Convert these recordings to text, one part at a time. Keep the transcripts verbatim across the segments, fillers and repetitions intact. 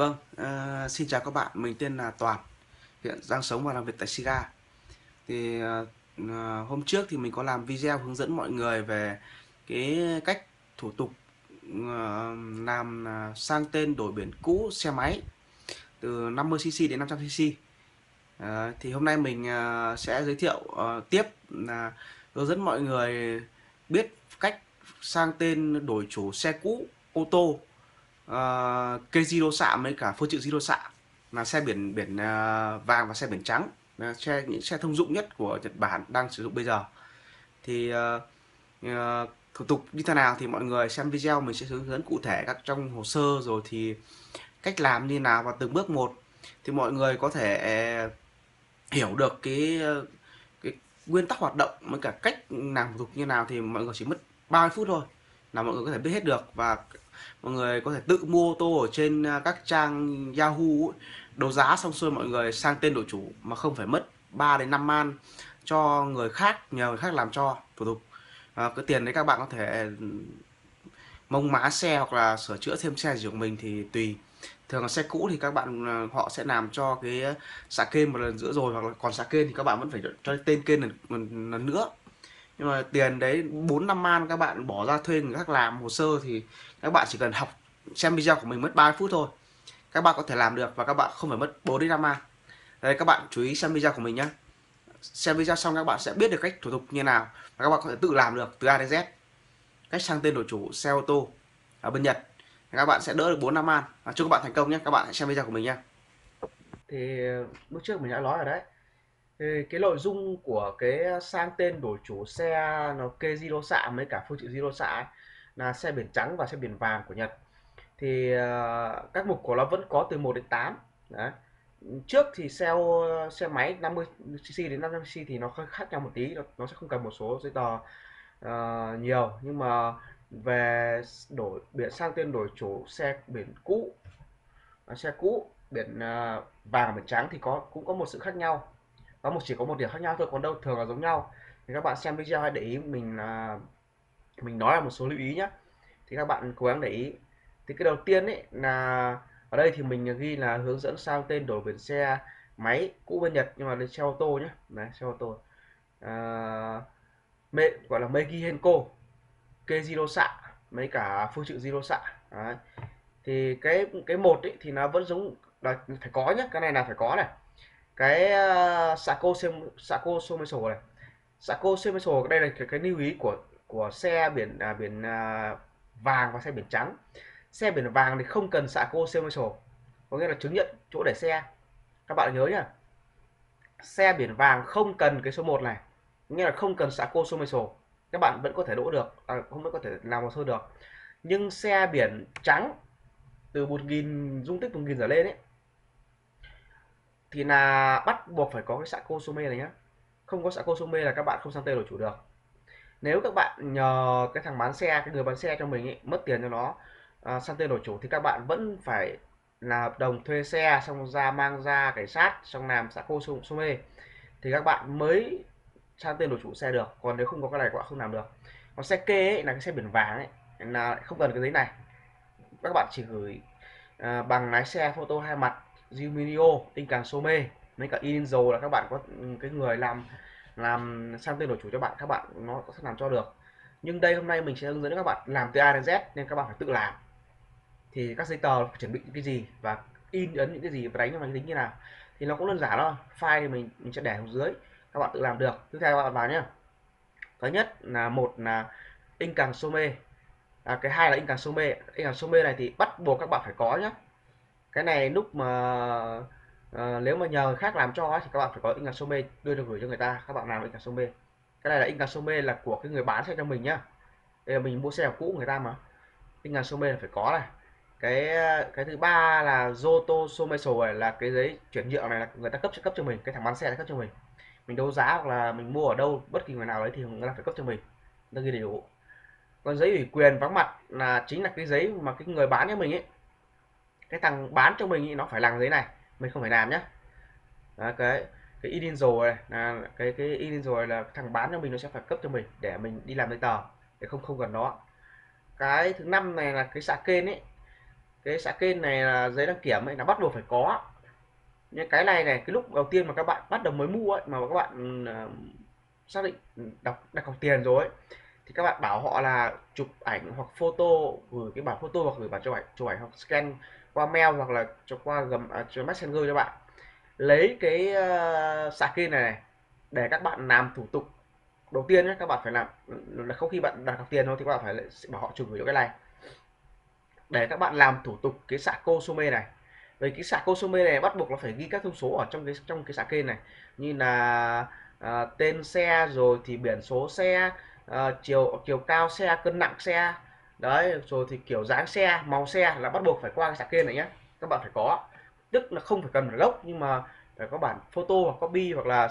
Vâng, uh, xin chào các bạn, mình tên là Toàn, hiện đang sống và làm việc tại SIGA. Thì uh, hôm trước thì mình có làm video hướng dẫn mọi người về cái cách thủ tục uh, làm sang tên đổi biển cũ xe máy từ năm mươi xi xi đến năm trăm xi xi. Uh, thì hôm nay mình uh, sẽ giới thiệu uh, tiếp là hướng dẫn mọi người biết cách sang tên đổi chủ xe cũ ô tô. Uh, cây zero sạm với cả phô chữ zero sạm là xe biển biển uh, vàng và xe biển trắng, là xe những xe thông dụng nhất của Nhật Bản đang sử dụng bây giờ. Thì uh, uh, thủ tục như thế nào thì mọi người xem video mình sẽ hướng dẫn cụ thể các trong hồ sơ, rồi thì cách làm như nào và từng bước một thì mọi người có thể hiểu được cái cái nguyên tắc hoạt động với cả cách làm thủ tục như nào. Thì mọi người chỉ mất ba mươi phút thôi là mọi người có thể biết hết được, và mọi người có thể tự mua ô tô ở trên các trang Yahoo đấu giá xong xuôi mọi người sang tên đổi chủ mà không phải mất ba đến năm man cho người khác, nhờ người khác làm cho thủ tục. À, cái tiền đấy các bạn có thể mông má xe hoặc là sửa chữa thêm xe gì của mình thì tùy. Thường là xe cũ thì các bạn họ sẽ làm cho cái xạ kênh một lần nữa, rồi hoặc là còn xạ kênh thì các bạn vẫn phải cho tên kênh lần, lần nữa. Nhưng mà tiền đấy bốn năm man các bạn bỏ ra thuê người khác làm hồ sơ thì các bạn chỉ cần học xem video của mình mất ba mươi phút thôi. Các bạn có thể làm được và các bạn không phải mất bốn đến năm man. Đây, các bạn chú ý xem video của mình nhé. Xem video xong các bạn sẽ biết được cách thủ tục như nào và các bạn có thể tự làm được từ A đến Z. Cách sang tên đổi chủ xe ô tô ở bên Nhật. Các bạn sẽ đỡ được bốn năm man. À, chúc các bạn thành công nhé. Các bạn hãy xem video của mình nhé. Thì bước trước mình đã nói rồi đấy. Thì cái nội dung của cái sang tên đổi chủ xe nó kê zero sạm với cả phô chữ zero sạm là xe biển trắng và xe biển vàng của Nhật. Thì uh, các mục của nó vẫn có từ một đến tám. Đấy. Trước thì xe xe máy năm mươi xi xi đến năm trăm xi xi thì nó hơi khác nhau một tí, nó, nó sẽ không cần một số giấy tờ uh, nhiều. Nhưng mà về đổi biển sang tên đổi chủ xe biển cũ, xe cũ biển uh, vàng biển trắng thì có cũng có một sự khác nhau. Nó một chỉ có một điểm khác nhau thôi, còn đâu thường là giống nhau. Thì các bạn xem video hãy để ý mình là mình nói là một số lưu ý nhé, thì các bạn cố gắng để ý. Thì cái đầu tiên ấy là ở đây thì mình ghi là hướng dẫn sang tên đổi biển xe máy cũ bên Nhật, nhưng mà lên xe ô tô nhé. Đấy, xe ô tô à, mẹ gọi là Meiji Henko kê zero sạ mấy cả phô chữ zero sạ. Thì cái cái một ấy thì nó vẫn giống là phải có nhé, cái này là phải có này. Cái uh, Sako Sako Someso này, Sako Someso đây là cái, cái lưu ý của của xe biển à, biển à, vàng và xe biển trắng. Xe biển vàng thì không cần Sako Someso, có nghĩa là chứng nhận chỗ để xe. Các bạn nhớ nhá, xe biển vàng không cần cái số một này, nghĩa là không cần Sako Someso, các bạn vẫn có thể đỗ được, à, không vẫn có thể làm hồ sơ được. Nhưng xe biển trắng từ một nghìn dung tích một nghìn trở lên ấy thì là bắt buộc phải có cái Sako Some này nhé. Không có Sako Some là các bạn không sang tên đổi chủ được. Nếu các bạn nhờ cái thằng bán xe, cái người bán xe cho mình ấy, mất tiền cho nó à, sang tên đổi chủ thì các bạn vẫn phải là hợp đồng thuê xe, xong ra mang ra cảnh sát, xong làm Sako Some thì các bạn mới sang tên đổi chủ xe được. Còn nếu không có cái này các bạn không làm được. Còn xe kê ấy, là cái xe biển vàng ấy, là không cần cái giấy này. Các bạn chỉ gửi à, bằng lái xe photo hai mặt Juminio, tinh càng Some mấy cả Inzo là các bạn có cái người làm làm sang tên đổi chủ cho bạn, các bạn nó sẽ làm cho được. Nhưng đây hôm nay mình sẽ hướng dẫn các bạn làm từ A đến Z nên các bạn phải tự làm. Thì các giấy tờ phải chuẩn bị những cái gì và in ấn những cái gì và đánh vào máy tính như nào thì nó cũng đơn giản thôi. File thì mình, mình sẽ để ở dưới, các bạn tự làm được. Tiếp theo các bạn vào nhé. Cái nhất là một là tinh càng Some, à, cái hai là tinh càng Some. Tinh càng Some này thì bắt buộc các bạn phải có nhé. Cái này lúc mà à, nếu mà nhờ người khác làm cho thì các bạn phải có Inga Some đưa được gửi cho người ta, các bạn làm Inga Some. Cái này là Inga Some là của cái người bán xe cho mình nhá. Đây là mình mua xe cũ người ta mà. Inga Some là phải có này. Cái cái thứ ba là Zoto Someso này là cái giấy chuyển nhượng này là người ta cấp cấp cho mình, cái thằng bán xe đã cấp cho mình. Mình đấu giá hoặc là mình mua ở đâu bất kỳ người nào đấy thì người ta phải cấp cho mình. Nó ghi đầy đủ. Còn giấy ủy quyền vắng mặt là chính là cái giấy mà cái người bán cho mình ấy, cái thằng bán cho mình ý, nó phải làm giấy này, mình không phải làm nhé. Đó, cái cái in rồi này là cái cái in rồi là thằng bán cho mình nó sẽ phải cấp cho mình để mình đi làm giấy tờ để không không cần nó. Cái thứ năm này là cái xạ kênh ấy, Cái xã kênh này là giấy đăng kiểm ấy, nó bắt buộc phải có. Nhưng cái này này, cái lúc đầu tiên mà các bạn bắt đầu mới mua ấy, mà các bạn uh, xác định đọc đặt cọc tiền rồi ấy, thì các bạn bảo họ là chụp ảnh hoặc photo, gửi cái bản photo hoặc gửi bản chụp ảnh, chụp ảnh hoặc scan qua mail hoặc là cho qua gầm uh, messenger cho bạn. Lấy cái uh, xã kênh này, này để các bạn làm thủ tục đầu tiên nhé, các bạn phải làm là không khi bạn đặt cọc tiền thôi thì các bạn phải lại, bảo họ chụp gửi cho cái này để các bạn làm thủ tục cái sạc Kosume này. Với cái sạc Kosume này bắt buộc là phải ghi các thông số ở trong cái trong cái sạc kênh này, như là à, tên xe rồi thì biển số xe, à, chiều chiều cao xe, cân nặng xe đấy, rồi thì kiểu dáng xe, màu xe là bắt buộc phải qua cái sạc kênh này nhé, các bạn phải có. Tức là không phải cần phải lốc nhưng mà phải có bản photo hoặc copy hoặc là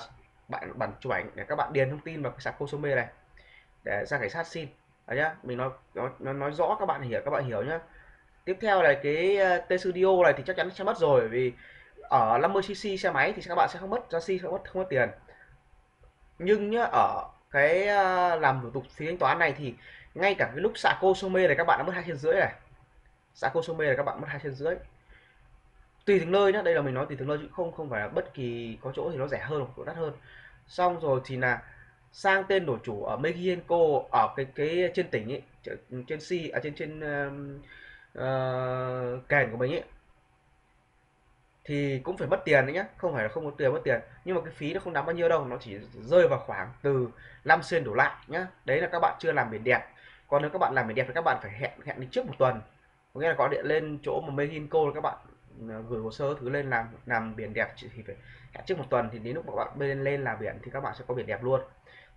bạn bản chụp ảnh để các bạn điền thông tin vào cái sạc Kosume này để ra cảnh sát xin đấy nhá. Mình nói nó nói rõ các bạn hiểu, các bạn hiểu nhá. Tiếp theo là cái T Studio này thì chắc chắn sẽ mất rồi, vì ở năm mươi xê xê xe máy thì các bạn sẽ không mất giá xi, không mất không mất tiền. Nhưng nhá, ở cái làm thủ tục phí thanh toán này thì ngay cả cái lúc sạc Kosume này các bạn đã mất hai trên rưỡi này, sạc Kosume này các bạn mất hai trên rưỡi. Tùy từng nơi nhá, đây là mình nói tùy từng nơi chứ không không phải là bất kỳ có chỗ thì nó rẻ hơn hoặc chỗ đắt hơn. Xong rồi thì là sang tên đổi chủ ở Mexico, ở cái cái trên tỉnh ấy, trên si ở trên trên uh, Uh, kèn của mình ấy thì cũng phải mất tiền đấy nhá, không phải là không có tiền mất tiền, nhưng mà cái phí nó không đáng bao nhiêu đâu, nó chỉ rơi vào khoảng từ năm sen đổ lại nhá. Đấy là các bạn chưa làm biển đẹp. Còn nếu các bạn làm biển đẹp thì các bạn phải hẹn hẹn đến trước một tuần, có nghĩa là có điện lên chỗ mà Mexico các bạn gửi hồ sơ thứ lên làm làm biển đẹp thì phải hẹn trước một tuần, thì đến lúc các bạn bên lên làm biển thì các bạn sẽ có biển đẹp luôn.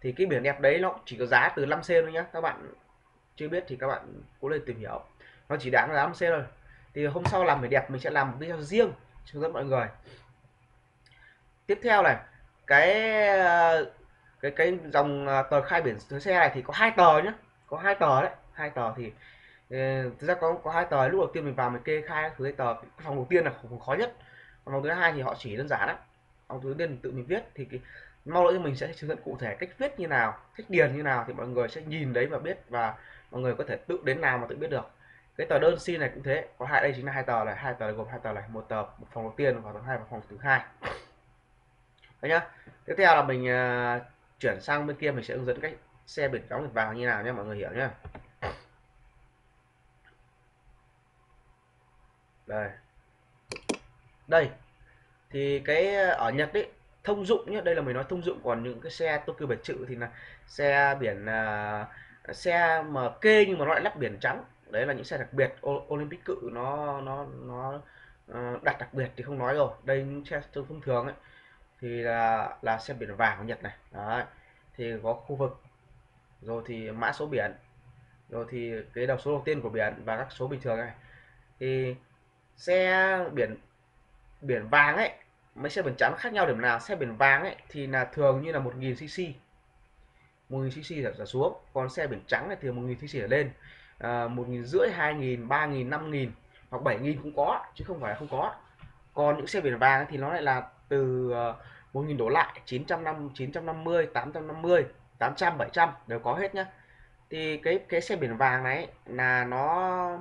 Thì cái biển đẹp đấy nó chỉ có giá từ năm sen thôi nhá, các bạn chưa biết thì các bạn cố lên tìm hiểu, nó chỉ đáng là năm sen thôi. Thì hôm sau làm biển đẹp mình sẽ làm một video riêng hướng dẫn mọi người. Tiếp theo này, cái cái cái dòng tờ khai biển số xe này thì có hai tờ nhé, có hai tờ đấy, hai tờ thì thực ra có có hai tờ. Lúc đầu tiên mình vào mình kê khai thứ hai tờ, phòng đầu tiên là khó nhất, phòng thứ hai thì họ chỉ đơn giản lắm, phòng thứ tiên tự mình viết. Thì cái, mau nữa mình sẽ hướng dẫn cụ thể cách viết như nào, cách điền như nào thì mọi người sẽ nhìn đấy và biết, và mọi người có thể tự đến làm mà tự biết được. Cái tờ đơn xin này cũng thế, có hai, đây chính là hai tờ này, hai tờ này, gồm hai tờ này, một tờ một phòng đầu tiên và tầng hai và phòng thứ hai đấy nhá. Tiếp theo là mình uh, chuyển sang bên kia, mình sẽ hướng dẫn cách xe biển đóng biển vàng như nào nhé, mọi người hiểu nhá. Đây đây thì cái ở Nhật đấy thông dụng nhé, đây là mình nói thông dụng, còn những cái xe Tokyo biệt trự thì là xe biển uh, xe mà kê nhưng mà nó lại lắp biển trắng. Đấy là những xe đặc biệt, Olympic cự nó nó nó đặt đặc biệt thì không nói rồi. Đây những xe thông thường ấy thì là là xe biển vàng của Nhật này. Đấy. Thì có khu vực, rồi thì mã số biển, rồi thì cái đầu số đầu tiên của biển và các số bình thường này. Thì xe biển biển vàng ấy, mấy xe biển trắng khác nhau điểm nào? Xe biển vàng ấy thì là thường như là một nghìn xê xê, một nghìn xê xê trở xuống, còn xe biển trắng này thì một nghìn xê xê trở lên. Một nghìn rưỡi, hai nghìn, ba nghìn, năm nghìn hoặc bảy nghìn cũng có chứ không phải là không có. Còn những xe biển vàng thì nó lại là từ một nghìn đổ lại, chín trăm năm, chín trăm năm mươi, tám trăm năm mươi, tám trăm, bảy trăm đều có hết nhá. Thì cái cái xe biển vàng này là nó,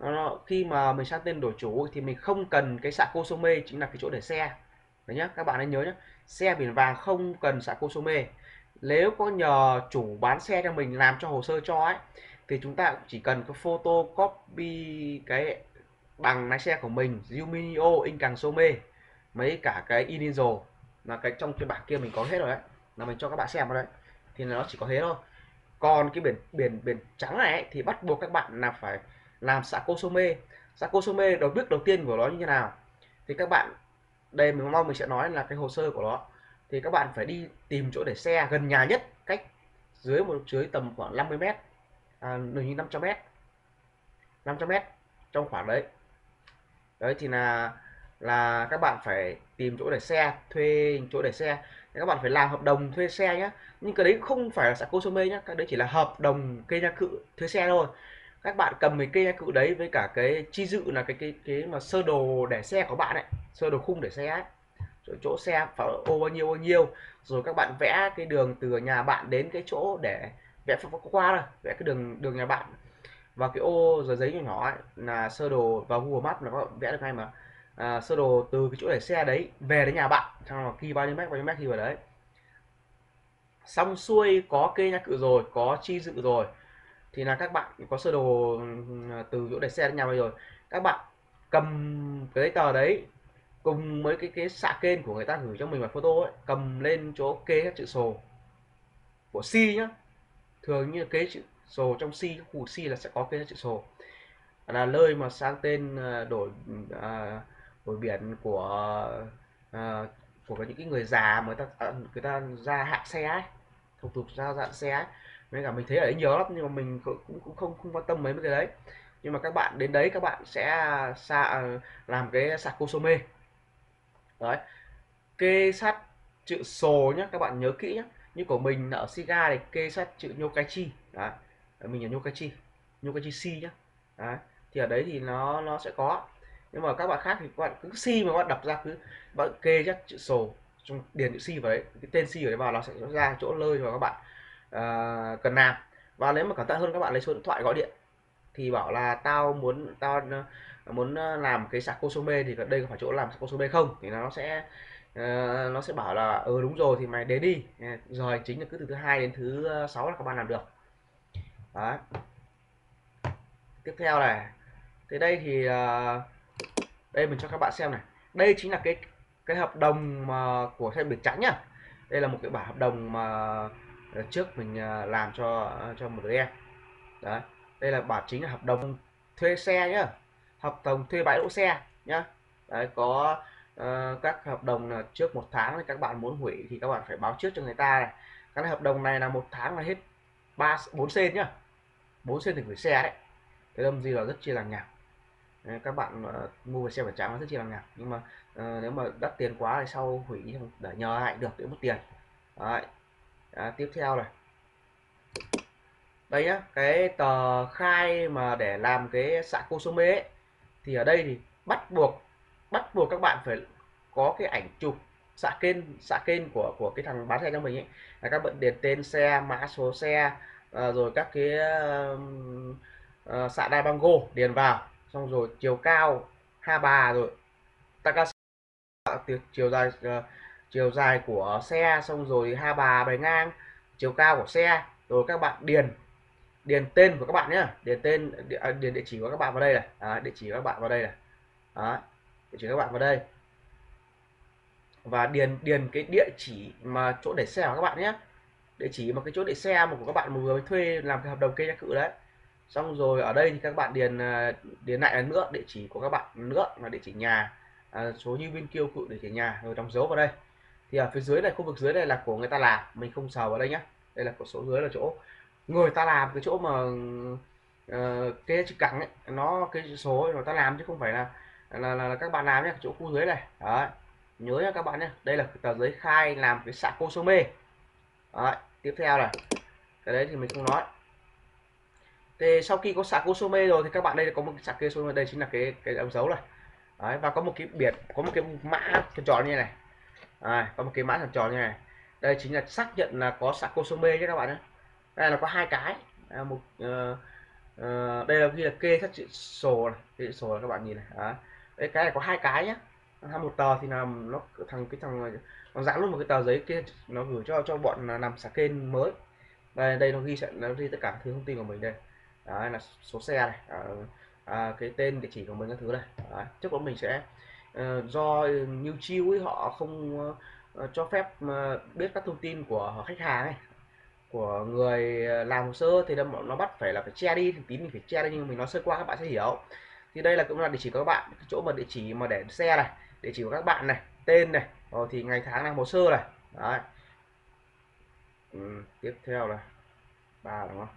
nó khi mà mình sang tên đổi chủ thì mình không cần cái sạc Kosume, chính là cái chỗ để xe đấy nhá. Các bạn hãy nhớ nhá, xe biển vàng không cần sạc Kosume. Nếu có nhờ chủ bán xe cho mình làm cho hồ sơ cho ấy, thì chúng ta chỉ cần có photocopy cái bằng lái xe của mình, Juminio, in càng số mê, mấy cả cái initial là cái trong cái bảng kia mình có hết rồi đấy, là mình cho các bạn xem vào đấy, thì nó chỉ có thế thôi. Còn cái biển biển biển trắng này ấy, thì bắt buộc các bạn là phải làm sạc Kosume. Sạc Kosume đầu bước đầu tiên của nó như thế nào thì các bạn đây mình mong mình sẽ nói là cái hồ sơ của nó, thì các bạn phải đi tìm chỗ để xe gần nhà nhất, cách dưới một dưới tầm khoảng năm mươi mét, À, năm trăm mét, năm trăm mét trong khoảng đấy. Đấy thì là là các bạn phải tìm chỗ để xe, thuê chỗ để xe. Thì các bạn phải làm hợp đồng thuê xe nhé. Nhưng cái đấy không phải là sạc Kosume nhé, cái đấy chỉ là hợp đồng cây gia cự thuê xe thôi. Các bạn cầm cái cây gia cự đấy với cả cái chi dự là cái cái cái mà sơ đồ để xe của bạn ấy, sơ đồ khung để xe ấy. Rồi chỗ xe phải ô bao nhiêu bao nhiêu, rồi các bạn vẽ cái đường từ nhà bạn đến cái chỗ để vẽ qua rồi, vẽ cái đường đường nhà bạn Và cái ô giấy giấy nhỏ nhỏ ấy, là sơ đồ vào Google Maps là các bạn vẽ được ngay mà. À, sơ đồ từ cái chỗ để xe đấy về đến nhà bạn, xong là khi bao nhiêu mét bao nhiêu mét khi vào đấy. Xong xuôi có cây nhà cự rồi, có chi dự rồi, thì là các bạn có sơ đồ từ chỗ để xe đến nhà bây rồi. Các bạn cầm cái tờ đấy cùng với cái cái xạ kênh của người ta gửi cho mình vào photo ấy, cầm lên chỗ kê các chữ sổ của C nhá. Thường như kế chữ sổ trong C, khu C là sẽ có kê các chữ sổ, là nơi mà sang tên đổi à, đổi biển của à, của những cái người già mà người ta người ta ra hạng xe ấy, thủ tục ra dạng xe ấy. Nên cả mình thấy ở đấy nhiều lắm nhưng mà mình cũng cũng không không quan tâm mấy cái đấy. Nhưng mà các bạn đến đấy các bạn sẽ xạ làm cái sạc cô sô mê đấy, kê sát chữ sồ nhé, các bạn nhớ kỹ nhé. Như của mình ở SIGA này kê sát chữ Yokachi đấy, mình là Yokachi Yokachi C nhé. Đấy, thì ở đấy thì nó nó sẽ có. Nhưng mà các bạn khác thì các bạn cứ C mà các bạn đọc ra cứ bạn kê các chữ sổ trong điền chữ C vào đấy, cái tên C ở đấy vào nó sẽ ra chỗ lơi mà các bạn uh, cần làm. Và nếu mà cẩn thận hơn các bạn lấy số điện thoại gọi điện thì bảo là tao muốn tao muốn làm cái sạc Kosome thì đây có phải chỗ làm sạc Kosome không, thì nó sẽ uh, nó sẽ bảo là ừ đúng rồi thì mày đến đi. Giờ hành chính là cứ từ thứ hai đến thứ sáu là các bạn làm được. Đấy. Tiếp theo này, thế đây thì đây mình cho các bạn xem này, đây chính là cái cái hợp đồng mà của xe biển trắng nhá. Đây là một cái bản hợp đồng mà trước mình làm cho cho một đứa em. Đấy, đây là bản chính là hợp đồng thuê xe nhá, hợp đồng thuê bãi đỗ xe nhá. Đấy, có uh, các hợp đồng là trước một tháng thì các bạn muốn hủy thì các bạn phải báo trước cho người ta này. Cái hợp đồng này là một tháng là hết ba bốn sen nhá, bốn sen thì hủy xe đấy. Cái đâm gì là rất chia lằng nhằng, các bạn uh, mua về xe phải trắng nó rất chia lằng nhằng. Nhưng mà uh, nếu mà đắt tiền quá thì sau hủy để nhờ hại được để mất tiền. Đấy. À, tiếp theo này, đây nhá, cái tờ khai mà để làm cái sạc Kosome ấy, thì ở đây thì bắt buộc bắt buộc các bạn phải có cái ảnh chụp sạc kênh sạc kênh của của cái thằng bán xe cho mình ấy. Là các bạn điền tên xe, mã số xe, uh, rồi các cái uh, Uh, xạ đai băng gô điền vào, xong rồi chiều cao ha bà, rồi Takasaki chiều dài uh, chiều dài của xe, xong rồi ha bà bề ngang, chiều cao của xe, rồi các bạn điền điền tên của các bạn nhé, điền tên địa, điền địa chỉ của các bạn vào đây này. Đấy, địa chỉ của các bạn vào đây này. Đấy, địa chỉ các bạn vào đây và điền điền cái địa chỉ mà chỗ để xe của các bạn nhé, địa chỉ mà cái chỗ để xe mà của các bạn mà vừa mới thuê làm cái hợp đồng kê gia cự đấy. Xong rồi ở đây thì các bạn điền điền lại là nữa địa chỉ của các bạn nữa là địa chỉ nhà, à, số như bên kia cự địa chỉ nhà, rồi đóng dấu vào đây. Thì ở phía dưới này, khu vực dưới này là của người ta làm, mình không sờ vào đây nhá. Đây là của số dưới là chỗ người ta làm, cái chỗ mà uh, cái chữ cẳng ấy, nó cái số ấy, người ta làm chứ không phải là là, là, là các bạn làm nhé, chỗ khu dưới này. Đấy, nhớ nhá các bạn nhé, đây là tờ giấy khai làm cái sạc Kosome. Đấy, tiếp theo này, cái đấy thì mình không nói. Thì sau khi có sạc Kosome rồi thì các bạn đây có một cái sạc Kosome, đây chính là cái cái đóng dấu này. Đấy, và có một cái biển, có một cái mã tròn tròn như này. À, có một cái mã tròn tròn như này. Đây chính là xác nhận là có sạc Kosome nhé các bạn nhé. Đây là có hai cái, à, một uh, uh, đây là ghi là kê các chữ sổ này, cái sổ này các bạn nhìn này. Đấy. Đấy, cái này có hai cái nhá. Một tờ thì làm nó thằng cái thằng nó dán luôn một cái tờ giấy kia nó gửi cho cho bọn làm sạc kênh mới. Đây đây nó ghi sẽ nó ghi tất cả thứ thông tin của mình đây. Đấy, là số xe này, à, à, cái tên địa chỉ của mình các thứ này. Đấy, trước đó mình sẽ uh, do New Chill ấy họ không uh, cho phép uh, biết các thông tin của khách hàng ấy, của người làm hồ sơ thì nó bắt phải là phải che đi, thì tí mình phải che đi nhưng mình nói sơ qua các bạn sẽ hiểu. Thì đây là cũng là địa chỉ của các bạn, cái chỗ mà địa chỉ mà để xe này, địa chỉ của các bạn này, tên này, rồi thì ngày tháng làm hồ sơ này. Đấy. Ừ, tiếp theo là ba đúng không?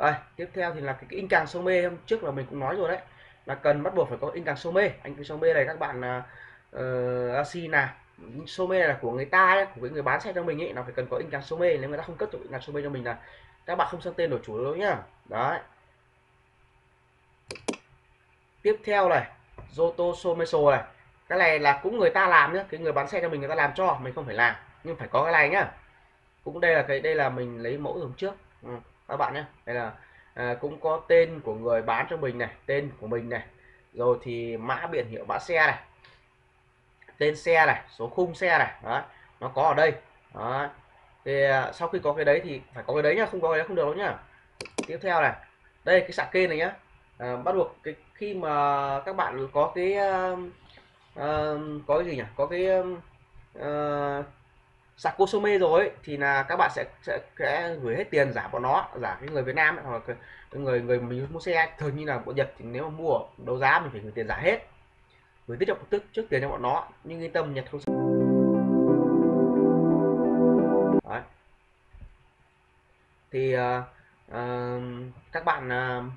Đây, tiếp theo thì là cái, cái in càng sô mê hôm trước là mình cũng nói rồi đấy, là cần bắt buộc phải có in càng sô mê. Anh cái sô mê này các bạn uh, asi là sô mê là của người ta ấy, của cái người bán xe cho mình ấy, nó phải cần có in càng sô mê. Nếu người ta không cấp cho in càng sô mê cho mình là các bạn không sang tên đổi chủ đâu nhá. Đấy, tiếp theo này, Joto Someso này, cái này là cũng người ta làm nhá, cái người bán xe cho mình người ta làm cho mình, không phải làm nhưng phải có cái này nhá. Cũng đây là cái đây là mình lấy mẫu dùng trước. Ừ, các bạn nhé, đây là à, cũng có tên của người bán cho mình này, tên của mình này, rồi thì mã biển hiệu mã xe này, tên xe này, số khung xe này. Đó, nó có ở đây. Đó. Thì à, sau khi có cái đấy thì phải có cái đấy nhá, không có cái đấy không được đâu nhá. Tiếp theo này, đây cái sạc kê này nhá. À, bắt buộc cái khi mà các bạn có cái uh, uh, có cái gì nhỉ, có cái uh, sạc Cosome rồi ấy, thì là các bạn sẽ, sẽ sẽ gửi hết tiền giả bọn nó, giả cái người Việt Nam ấy, hoặc người người mình mua xe thường như là bọn Nhật thì nếu mà mua đấu giá mình phải gửi tiền giả hết, gửi tiết kiệm tức trước tiền cho bọn nó, nhưng yên tâm Nhật không. Đấy. Thì uh, uh, các bạn uh,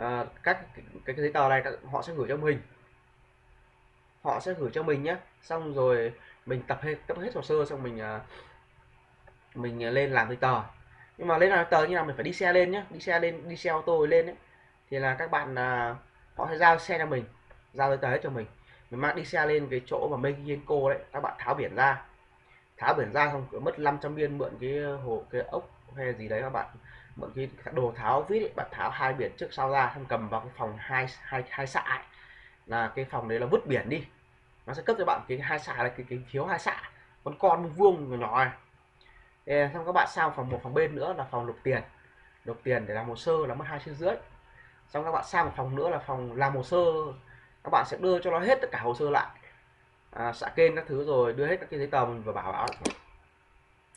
À, các cái giấy tờ này các, họ sẽ gửi cho mình họ sẽ gửi cho mình nhé, xong rồi mình tập hết tập hết hồ sơ, xong mình à, mình lên làm giấy tờ. Nhưng mà lên làm giấy tờ như là mình phải đi xe lên nhé, đi xe lên đi xe ô tô lên ấy. Thì là các bạn à, họ sẽ giao xe cho mình, giao giấy tờ hết cho mình mình mang đi xe lên cái chỗ mà Mexico đấy, các bạn tháo biển ra, tháo biển ra xong cứ mất năm trăm biên mượn cái hồ cái ốc hay gì đấy, các bạn mượn cái đồ tháo vít, bạn tháo hai biển trước sau ra, không cầm vào cái phòng hai hai hai xạ ấy. Là cái phòng đấy là vứt biển đi, nó sẽ cấp cho bạn cái hai xạ là cái, cái thiếu hai xạ con con vuông của nó. Ê, xong các bạn sang phòng một phòng bên nữa là phòng lục tiền, lục tiền để làm hồ sơ là mất hai triệu rưỡi. Xong các bạn sang một phòng nữa là phòng làm hồ sơ, các bạn sẽ đưa cho nó hết tất cả hồ sơ lại, à, xạ kênh các thứ rồi đưa hết các cái giấy tờ mình vừa bảo bảo.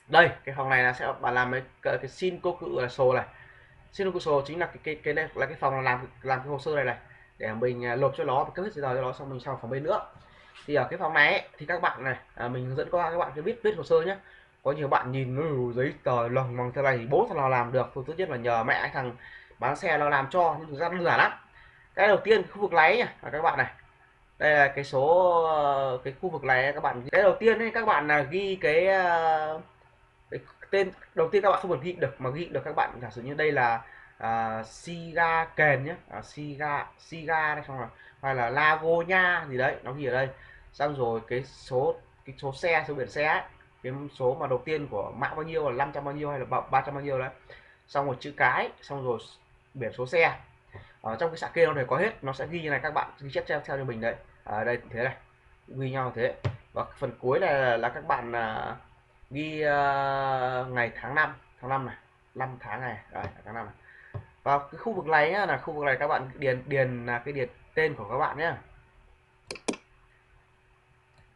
Đây cái phòng này là sẽ bạn làm cái, cái, cái xin cô cự là sổ này, xin cô sổ chính là cái cái cái này là cái phòng làm làm cái hồ sơ này này để mình lột cho nó, cấp hết giấy tờ cho nó, xong mình sang phòng bên nữa. Thì ở cái phòng này ấy, thì các bạn này à, mình hướng dẫn qua các bạn cái biết viết hồ sơ nhé. Có nhiều bạn nhìn giấy tờ lòng bằng thế này thì bố thằng nào làm được, tôi tốt nhất là nhờ mẹ thằng bán xe nó làm cho, nhưng thực ra nó giả lắm. Cái đầu tiên khu vực lái là các bạn này, đây là cái số cái khu vực này các bạn, cái đầu tiên ấy, các bạn là ghi cái tên đầu tiên, các bạn không cần ghi được mà ghi được các bạn giả sử như đây là uh, SIGA kèn nhé, uh, SIGA SIGA đây, xong rồi hay là Lago Nha gì đấy, nó ghi ở đây. Xong rồi cái số cái số xe, số biển xe ấy, cái số mà đầu tiên của mã bao nhiêu là năm trăm bao nhiêu hay là ba trăm bao nhiêu đấy, xong rồi chữ cái, xong rồi biển số xe. Ở trong cái sạc kia nó đều có hết, nó sẽ ghi như này, các bạn ghi chép theo theo cho mình đấy, ở đây thế này ghi nhau thế. Và phần cuối là là các bạn uh, ghi uh, ngày tháng năm, tháng năm này, năm tháng này, đấy, tháng năm này. Và cái khu vực này nhá, là khu vực này các bạn điền điền là cái điền tên của các bạn nhé,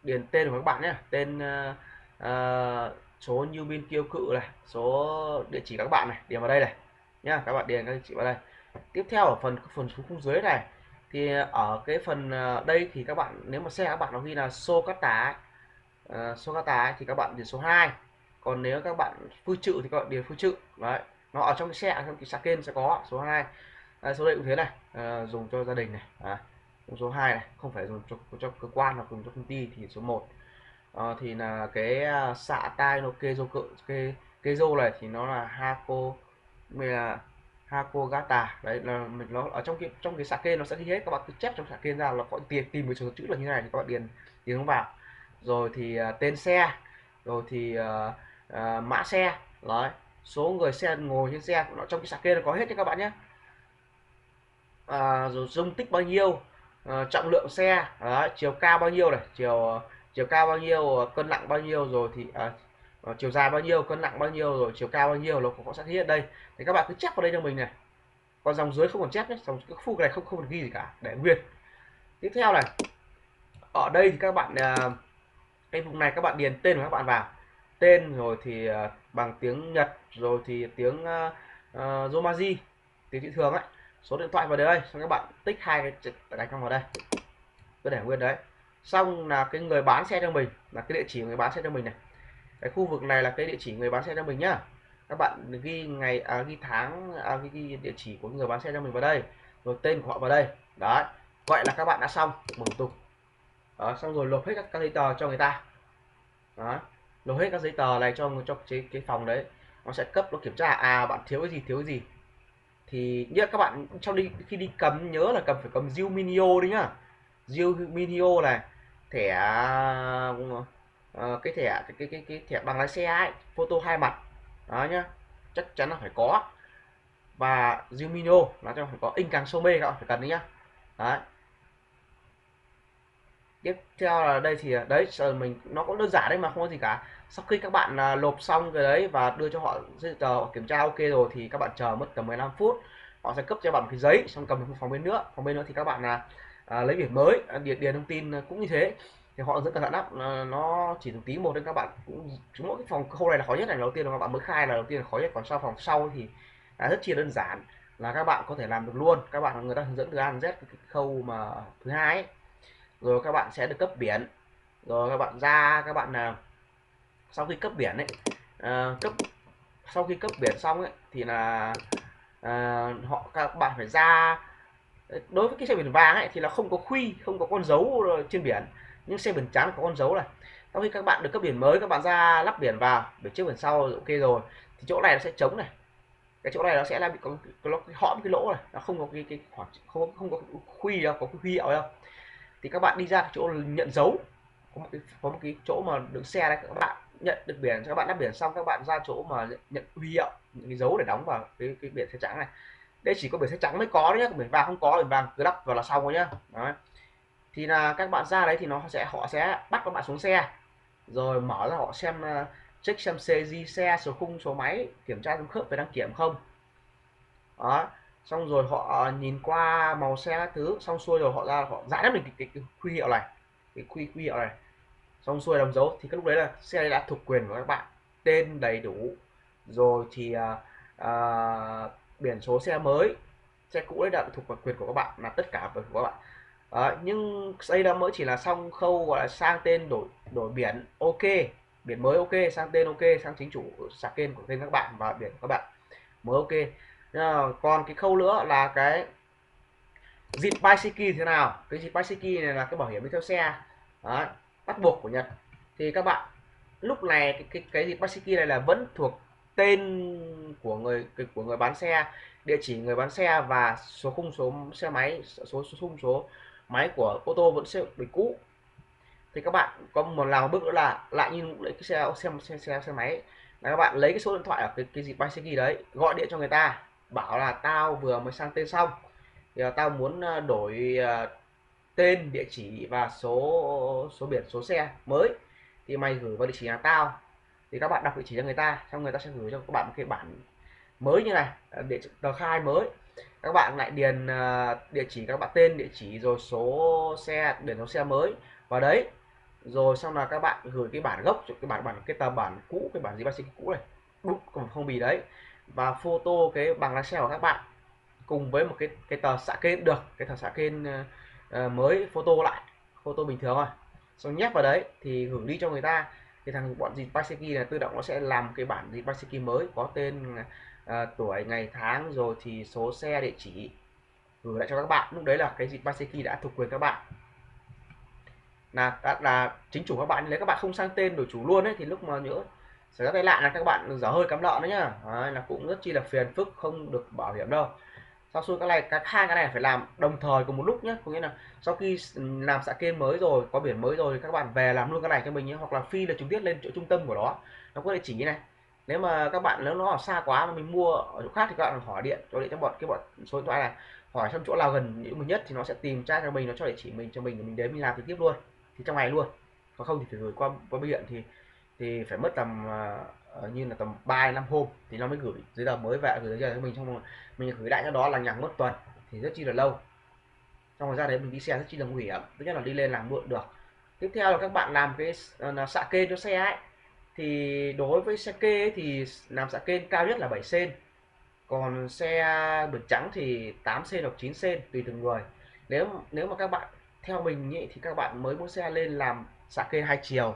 điền tên của các bạn nhé, tên uh, uh, số như bên kiêu cự này, số địa chỉ các bạn này điền vào đây này nhá, các bạn điền các địa chỉ vào đây. Tiếp theo ở phần phần xuống khung dưới này thì ở cái phần uh, đây thì các bạn nếu mà xe các bạn nó ghi là xô cắt tá, Uh, số các tá thì các bạn điền số hai, còn nếu các bạn phư trự thì các bạn điền phư trự đấy, nó ở trong cái xe, trong cái sạc kênh sẽ có số hai. À, số đây cũng thế này, à, dùng cho gia đình này, à, số hai này không phải dùng cho, cho cơ quan hoặc dùng cho công ty thì số một. À, thì là cái uh, xạ tai nó kê dô cự kê kê dô này thì nó là Hako là Hako Gata đấy, là mình nó ở trong cái trong cái sạc kênh nó sẽ ghi hết, các bạn cứ chép trong sạc kênh ra là có tiền tìm một số chữ là như này thì các bạn điền điền nó vào. Rồi thì uh, tên xe, rồi thì uh, uh, mã xe, đấy, số người xe ngồi trên xe, nó trong cái sạc kia nó có hết đấy các bạn nhé. Uh, rồi dung tích bao nhiêu, uh, trọng lượng xe, đấy, chiều cao bao nhiêu này, chiều chiều cao bao nhiêu, cân nặng bao nhiêu, rồi thì uh, chiều dài bao nhiêu, cân nặng bao nhiêu, rồi chiều cao bao nhiêu, nó có sẵn hết đây. Thì các bạn cứ chép vào đây cho mình này. Còn dòng dưới không còn chép nhé, dòng cái khu này không không còn ghi gì cả, để nguyên. Tiếp theo này, ở đây thì các bạn uh, cái vùng này các bạn điền tên của các bạn vào, tên rồi thì uh, bằng tiếng Nhật, rồi thì tiếng uh, uh, Romaji, tiếng thị thường ấy, số điện thoại vào đây, xong các bạn tích hai cái đánh trong vào đây, cứ để nguyên đấy. Xong là cái người bán xe cho mình, là cái địa chỉ người bán xe cho mình này, cái khu vực này là cái địa chỉ người bán xe cho mình nhá. Các bạn ghi ngày, à, ghi tháng, à, ghi, ghi địa chỉ của người bán xe cho mình vào đây, rồi tên của họ vào đây, đấy. Vậy là các bạn đã xong một thủ tục. Đó, xong rồi lột hết các, các giấy tờ cho người ta. Đó, lột hết các giấy tờ này cho cho cái, cái phòng đấy, nó sẽ cấp, nó kiểm tra à bạn thiếu cái gì thiếu cái gì. Thì nhớ các bạn trong đi khi đi cầm nhớ là cầm phải cầm Diu Minio đi nhá, Diu Minio này, thẻ uh, cái thẻ cái, cái cái cái thẻ bằng lái xe ấy, photo hai mặt đó nhá, chắc chắn là phải có. và Jumino nó cho phải có in càng sâu mê các bạn phải cần đấy nhá. Đấy. Tiếp theo là đây thì đấy mình nó cũng đơn giản đấy mà không có gì cả. Sau khi các bạn à, lộp xong cái đấy và đưa cho họ chờ kiểm tra ok rồi thì các bạn chờ mất tầm mười lăm phút, họ sẽ cấp cho bạn một cái giấy, xong cầm một phòng bên nữa phòng bên nữa thì các bạn là à, lấy biển mới điền điền thông tin cũng như thế. Thì họ rất cẩn thận lắm, nó chỉ từ tí một nên các bạn cũng chúng mỗi cái phòng khâu này là khó nhất, là đầu tiên là các bạn mới khai là đầu tiên là khó nhất, còn sau phòng sau thì là rất chi đơn giản, là các bạn có thể làm được luôn. Các bạn người ta hướng dẫn từ A đến Z cái khâu mà thứ hai ấy. Rồi các bạn sẽ được cấp biển, rồi các bạn ra các bạn nào sau khi cấp biển ấy à, cấp sau khi cấp biển xong ấy thì là à, họ các bạn phải ra. Đối với cái xe biển vàng ấy thì là không có khuy, không có con dấu trên biển, nhưng xe biển trắng có con dấu này. Sau khi các bạn được cấp biển mới, các bạn ra lắp biển vào, biển trước biển sau ok rồi thì chỗ này nó sẽ trống này, cái chỗ này nó sẽ là bị có hõm cái lỗ này, nó không có cái, cái khoảng không không có khuy đâu, có huy hiệu đâu. Thì các bạn đi ra chỗ nhận dấu, có một cái, có một cái chỗ mà đựng xe này, các bạn nhận được biển, các bạn lắp biển xong các bạn ra chỗ mà nhận, nhận huy hiệu, những cái dấu để đóng vào cái, cái biển xe trắng này. Đây chỉ có biển xe trắng mới có đấy nhá, biển vàng không có, biển vàng cứ lắp vào là xong rồi nhá. Đấy. Thì là các bạn ra đấy thì nó sẽ họ sẽ bắt các bạn xuống xe, rồi mở ra họ xem check xem xê giê xe, số khung, số máy, kiểm tra khớp về đăng kiểm không. Đó. Xong rồi họ nhìn qua màu xe các thứ, xong xuôi rồi họ ra họ giải đáp mình cái huy hiệu này, cái quy quy hiệu này, xong xuôi đóng dấu thì cái lúc đấy là xe đã thuộc quyền của các bạn, tên đầy đủ rồi thì à, à, biển số xe mới, xe cũ đấy đã thuộc vào quyền của các bạn, là tất cả của các bạn. À, nhưng đây là mới chỉ là xong khâu gọi là sang tên đổi đổi biển ok, biển mới ok, sang tên ok, sang chính chủ sạc kênh của tên các bạn và biển của các bạn mới ok. À, còn cái khâu nữa là cái dịp bicycle thế nào, cái dịp bicycle này là cái bảo hiểm đi theo xe đó, bắt buộc của Nhật. Thì các bạn lúc này cái cái, cái dịp bicycle này là vẫn thuộc tên của người của người bán xe, địa chỉ người bán xe và số khung số xe máy, số số khung số máy của ô tô vẫn sẽ bị cũ. Thì các bạn có một làm một bước nữa là lại như lấy cái xe xe xe xe, xe máy là các bạn lấy cái số điện thoại ở cái cái dịp bicycle đấy, gọi điện cho người ta bảo là tao vừa mới sang tên xong thì tao muốn đổi tên, địa chỉ và số số biển số xe mới, thì mày gửi vào địa chỉ nhà tao. Thì các bạn đọc địa chỉ cho người ta, xong người ta sẽ gửi cho các bạn một cái bản mới như này để tờ khai mới. Các bạn lại điền địa chỉ các bạn tên, địa chỉ rồi số xe, biển số xe mới vào đấy, rồi xong là các bạn gửi cái bản gốc, cái bản bản cái tờ bản cũ, cái bản gì bác sĩ cũ này đúng còn không bị đấy, và photo cái bằng lái xe của các bạn cùng với một cái cái tờ sạc kênh được, cái tờ sạc kênh uh, mới photo lại, photo bình thường rồi xong nhét vào đấy thì gửi đi cho người ta. Thì thằng bọn dịp bicycle là tự động nó sẽ làm cái bản dịp bicycle mới có tên uh, tuổi ngày tháng rồi thì số xe địa chỉ gửi lại cho các bạn. Lúc đấy là cái dịp bicycle đã thuộc quyền các bạn, là đã là chính chủ các bạn. Nếu các bạn không sang tên đổi chủ luôn ấy thì lúc mà nhỡ xảy ra tai nạn là các bạn dở hơi cắm lợn đấy nhá. Đấy, là cũng rất chi là phiền phức, không được bảo hiểm đâu. Sau xuôi cái này các hai cái này phải làm đồng thời cùng một lúc nhé, có nghĩa là sau khi làm sạc kênh mới rồi, có biển mới rồi thì các bạn về làm luôn cái này cho mình nhé, hoặc là phi là trực tiếp lên chỗ trung tâm của nó nó có địa chỉ như này. Nếu mà các bạn nếu nó ở xa quá mà mình mua ở chỗ khác thì các bạn hỏi điện cho điện cho bọn cái bọn số điện thoại này, hỏi xem chỗ nào gần mình nhất thì nó sẽ tìm tra cho mình, nó cho địa chỉ mình cho mình mình đến mình làm trực tiếp luôn thì trong ngày luôn, còn không thì phải gửi qua qua bưu điện thì thì phải mất tầm uh, như là tầm ba đến năm hôm thì nó mới gửi giấy tờ mới về gửi cho mình, xong mình gửi lại cho đó là nhằng mất tuần thì rất chi là lâu. Xong rồi ra đấy mình đi xe rất chi là nguy hiểm, thứ nhất là đi lên làm muộn được. Tiếp theo là các bạn làm cái uh, xạ kê cho xe ấy, thì đối với xe kê ấy, thì làm xạ kê cao nhất là bảy sen, còn xe biển trắng thì tám sen hoặc chín sen tùy từng người. Nếu nếu mà các bạn theo mình ấy, thì các bạn mới mua xe lên làm xạ kê hai chiều,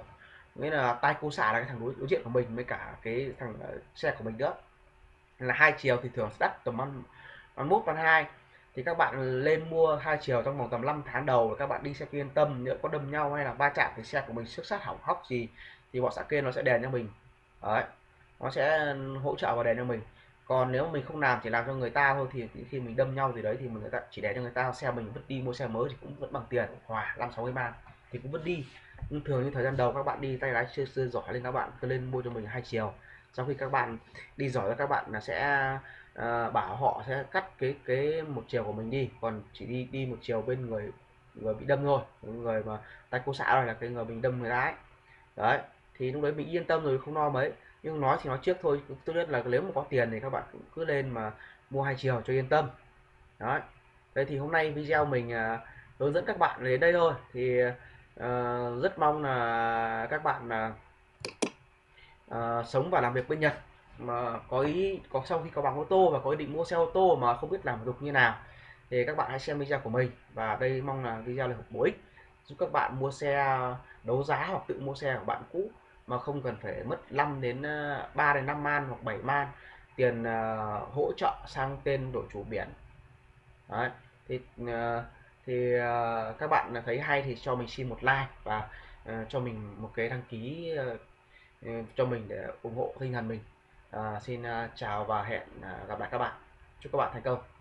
nghĩa là tay cô xả là cái thằng đối, đối diện của mình với cả cái thằng uh, xe của mình nữa, là hai chiều thì thường đắt tầm mười mốt, mười hai. Thì các bạn lên mua hai chiều trong vòng tầm năm tháng đầu là các bạn đi xe yên tâm, nếu có đâm nhau hay là va chạm thì xe của mình xước sát hỏng hóc gì thì bọn xã kê nó sẽ đèn cho mình. Đấy, nó sẽ hỗ trợ và đèn cho mình. Còn nếu mình không làm chỉ làm cho người ta thôi thì khi mình đâm nhau gì đấy thì mình chỉ đèn cho người ta, xe mình vứt đi mua xe mới thì cũng vẫn bằng tiền khoảng năm sáu mươi ba thì cũng vứt đi. Nhưng thường như thời gian đầu các bạn đi tay lái chưa, chưa giỏi lên, các bạn cứ lên mua cho mình hai chiều. Sau khi các bạn đi giỏi các bạn là sẽ à, bảo họ sẽ cắt cái cái một chiều của mình đi, còn chỉ đi đi một chiều bên người người bị đâm thôi, người mà tay cô xã này là cái người mình đâm người lái đấy, thì lúc đấy mình yên tâm rồi, không lo mấy. Nhưng nói thì nói trước thôi, tốt nhất là nếu mà có tiền thì các bạn cứ lên mà mua hai chiều cho yên tâm. Đó, đây thì hôm nay video mình à, hướng dẫn các bạn đến đây thôi, thì à, rất mong là các bạn à, à, sống và làm việc bên Nhật mà có ý có sau khi có bằng ô tô và có ý định mua xe ô tô mà không biết làm thủ tục như nào, thì các bạn hãy xem video của mình, và đây mong là video là bổ ích giúp các bạn mua xe đấu giá hoặc tự mua xe của bạn cũ mà không cần phải mất năm đến ba đến năm man hoặc bảy man tiền uh, hỗ trợ sang tên đổi chủ biển. Đấy, thì uh, thì uh, các bạn thấy hay thì cho mình xin một like và uh, cho mình một cái đăng ký uh, cho mình để ủng hộ tinh thần mình. Uh, xin uh, chào và hẹn uh, gặp lại các bạn. Chúc các bạn thành công.